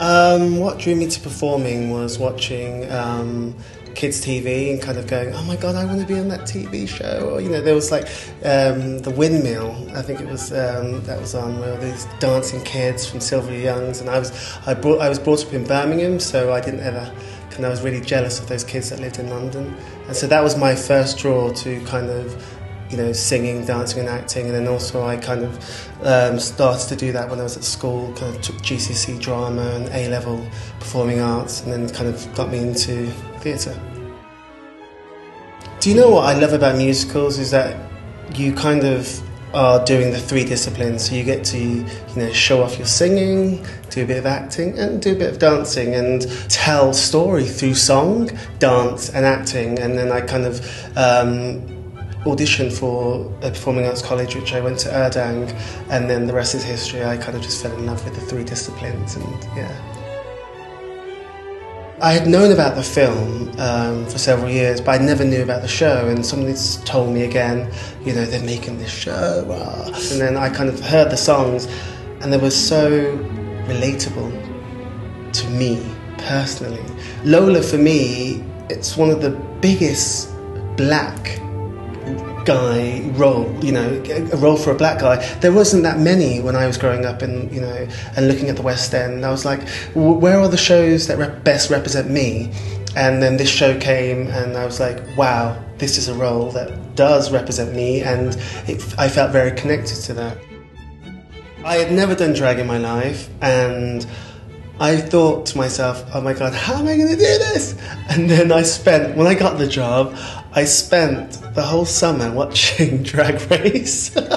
What drew me to performing was watching kids' TV and kind of going, oh my God, I want to be on that TV show. Or, you know, there was like The Windmill, I think it was, that was on, where all these dancing kids from Sylvia Young's. And I was brought up in Birmingham, so I didn't ever, and I was really jealous of those kids that lived in London. And so that was my first draw to kind of, you know, singing, dancing and acting. And then also I kind of started to do that when I was at school, kind of took GCSE drama and A level performing arts, and then kind of got me into theatre. Do you know what I love about musicals is that you kind of are doing the three disciplines, so you get to, you know, show off your singing, do a bit of acting and do a bit of dancing, and tell story through song, dance and acting. And then I kind of auditioned for a performing arts college, which I went to, Erdang, and then the rest is history. I kind of just fell in love with the three disciplines, and yeah. I had known about the film for several years, but I never knew about the show, and somebody's told me again, you know, they're making this show, and then I kind of heard the songs, and they were so relatable to me personally. Lola, for me, it's one of the biggest black guy role, you know, a role for a black guy. There wasn't that many when I was growing up, and, you know, and looking at the West End, I was like, where are the shows that best represent me? And then this show came, and I was like, wow, this is a role that does represent me, and I felt very connected to that. I had never done drag in my life, and I thought to myself, oh my God, how am I going to do this? And then when I got the job, I spent the whole summer watching Drag Race. And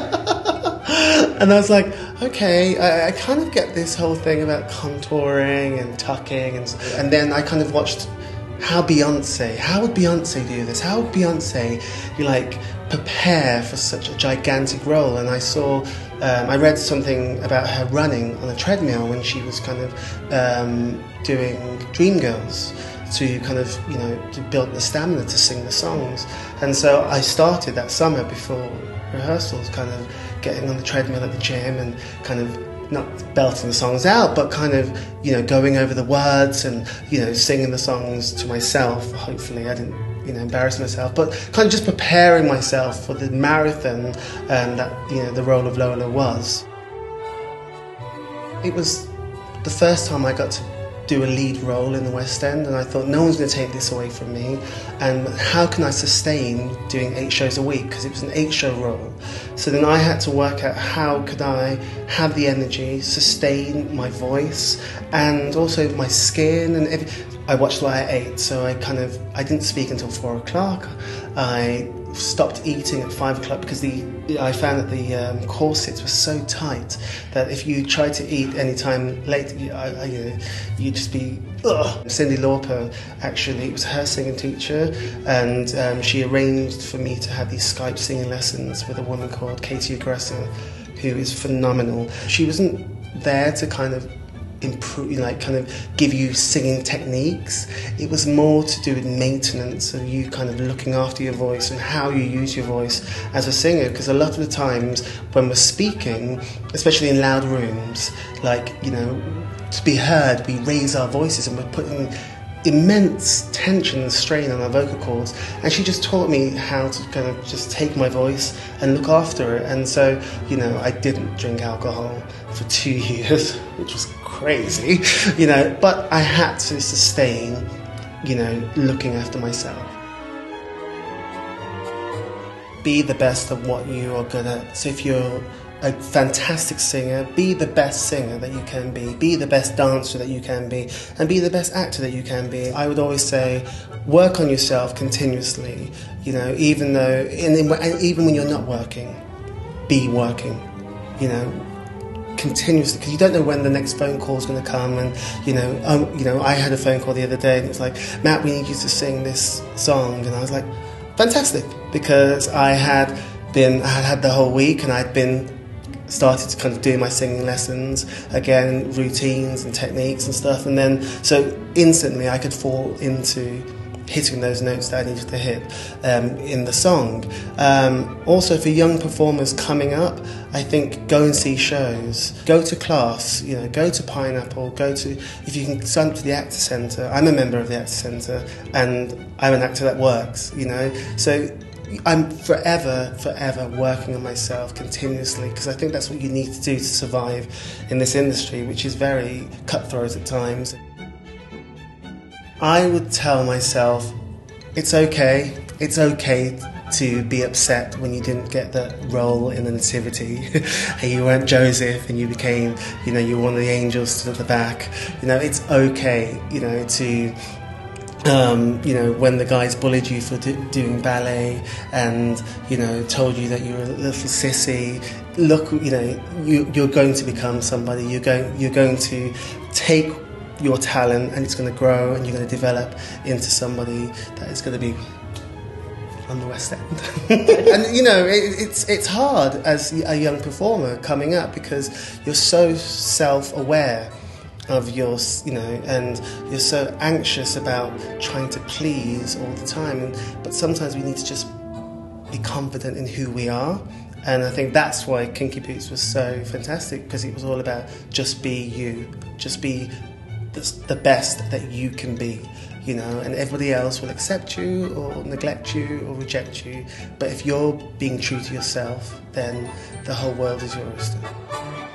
I was like, okay, I kind of get this whole thing about contouring and tucking. And then I kind of watched how would Beyonce do this? How would Beyonce, prepare for such a gigantic role? And I saw, I read something about her running on a treadmill when she was kind of doing Dreamgirls to kind of, you know, to build the stamina to sing the songs. And so I started that summer before rehearsals, kind of getting on the treadmill at the gym and kind of not belting the songs out, but kind of, you know, going over the words and, you know, singing the songs to myself. Hopefully I didn't, you know, embarrass myself, but kind of just preparing myself for the marathon that, you know, the role of Lola was. It was the first time I got to do a lead role in the West End, and I thought, no one's going to take this away from me, and how can I sustain doing 8 shows a week, because it was an 8-show role. So then I had to work out how could I have the energy, sustain my voice and also my skin. And I watched Lion King at 8, so I didn't speak until 4 o'clock. I stopped eating at 5 o'clock because I found that the corsets were so tight that if you tried to eat any time late, you'd just be ugh. Cindy Lauper, actually, it was her singing teacher, and she arranged for me to have these Skype singing lessons with a woman called Katie Agressa, who is phenomenal. She wasn't there to kind of improve, kind of give you singing techniques. It was more to do with maintenance of you kind of looking after your voice and how you use your voice as a singer, because a lot of the times when we're speaking, especially in loud rooms, to be heard, we raise our voices and we're putting immense tension and strain on our vocal cords. And she just taught me how to kind of just take my voice and look after it. And so, you know, I didn't drink alcohol for 2 years, which was crazy, you know, but I had to sustain, you know, looking after myself. Be the best at what you are good at. So if you're a fantastic singer, be the best singer that you can be the best dancer that you can be, and be the best actor that you can be. I would always say, work on yourself continuously, you know, even when you're not working, be working, you know, continuously, because you don't know when the next phone call is going to come. And, I had a phone call the other day, and it's like, Matt, we need you to sing this song. And I was like, fantastic, because I had the whole week, and I'd been started to kind of do my singing lessons again, routines and techniques and stuff, and then so instantly I could fall into hitting those notes that I needed to hit in the song. Also, for young performers coming up, I think go and see shows, go to class, you know, go to Pineapple, go to, if you can, sign up to the Actors' Centre. I'm a member of the Actors' Centre, and I'm an actor that works, you know, so I'm forever working on myself continuously, because I think that's what you need to do to survive in this industry, which is very cutthroat at times. I would tell myself, it's okay to be upset when you didn't get that role in the Nativity, and you weren't Joseph and you became, you know, you were one of the angels stood at the back. You know, it's okay, you know, to you know, when the guys bullied you for doing ballet and, you know, told you that you were a little sissy. Look, you know, you're going to become somebody. You're going to take your talent and it's going to grow and you're going to develop into somebody that is going to be on the West End. And, you know, it's hard as a young performer coming up because you're so self-aware of your, you know, and you're so anxious about trying to please all the time. But sometimes we need to just be confident in who we are. And I think that's why Kinky Boots was so fantastic, because it was all about just be you, just be the best that you can be, you know, and everybody else will accept you or neglect you or reject you. But if you're being true to yourself, then the whole world is yours.